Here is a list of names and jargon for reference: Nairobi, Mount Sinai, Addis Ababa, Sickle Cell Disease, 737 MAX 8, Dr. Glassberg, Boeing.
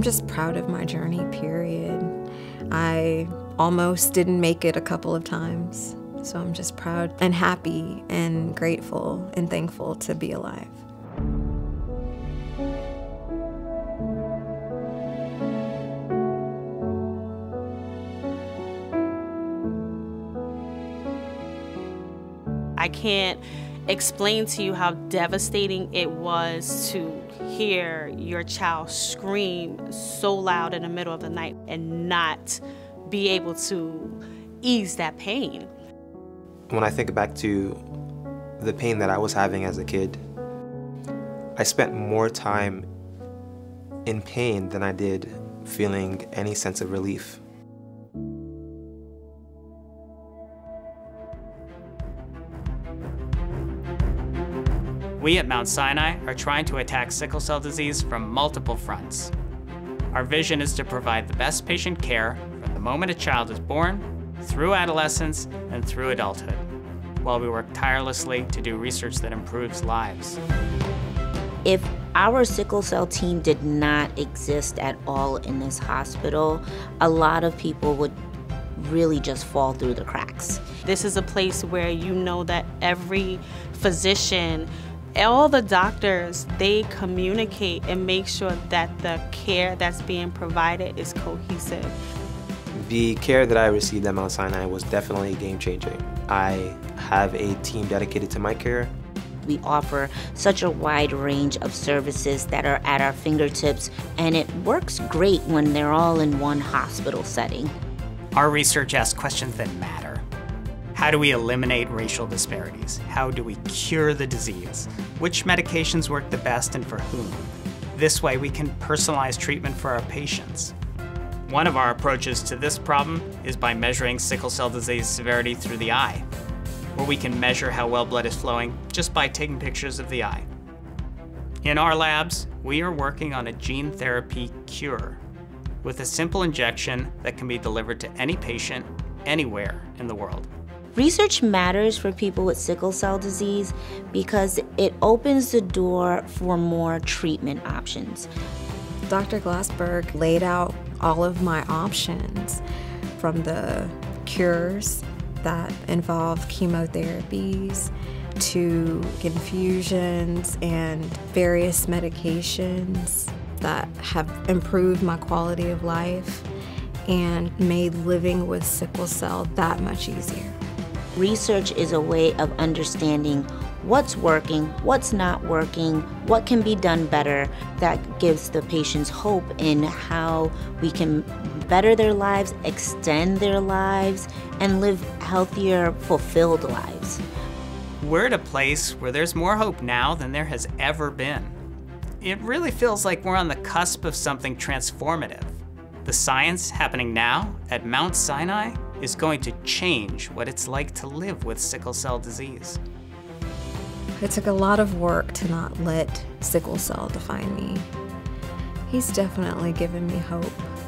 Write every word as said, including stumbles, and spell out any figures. I'm just proud of my journey, period. I almost didn't make it a couple of times, so I'm just proud and happy and grateful and thankful to be alive. I can't explain to you how devastating it was to hear your child scream so loud in the middle of the night and not be able to ease that pain. When I think back to the pain that I was having as a kid, I spent more time in pain than I did feeling any sense of relief. We at Mount Sinai are trying to attack sickle cell disease from multiple fronts. Our vision is to provide the best patient care from the moment a child is born, through adolescence, and through adulthood, while we work tirelessly to do research that improves lives. If our sickle cell team did not exist at all in this hospital, a lot of people would really just fall through the cracks. This is a place where you know that every physician, all the doctors, they communicate and make sure that the care that's being provided is cohesive. The care that I received at Mount Sinai was definitely game-changing. I have a team dedicated to my care. We offer such a wide range of services that are at our fingertips, and it works great when they're all in one hospital setting. Our research asks questions that matter. How do we eliminate racial disparities? How do we cure the disease? Which medications work the best and for whom? This way we can personalize treatment for our patients. One of our approaches to this problem is by measuring sickle cell disease severity through the eye, where we can measure how well blood is flowing just by taking pictures of the eye. In our labs, we are working on a gene therapy cure with a simple injection that can be delivered to any patient anywhere in the world. Research matters for people with sickle cell disease because it opens the door for more treatment options. Doctor Glassberg laid out all of my options, from the cures that involve chemotherapies to infusions and various medications that have improved my quality of life and made living with sickle cell that much easier. Research is a way of understanding what's working, what's not working, what can be done better. That gives the patients hope in how we can better their lives, extend their lives, and live healthier, fulfilled lives. We're at a place where there's more hope now than there has ever been. It really feels like we're on the cusp of something transformative. The science happening now at Mount Sinai is going to change what it's like to live with sickle cell disease. It took a lot of work to not let sickle cell define me. He's definitely given me hope.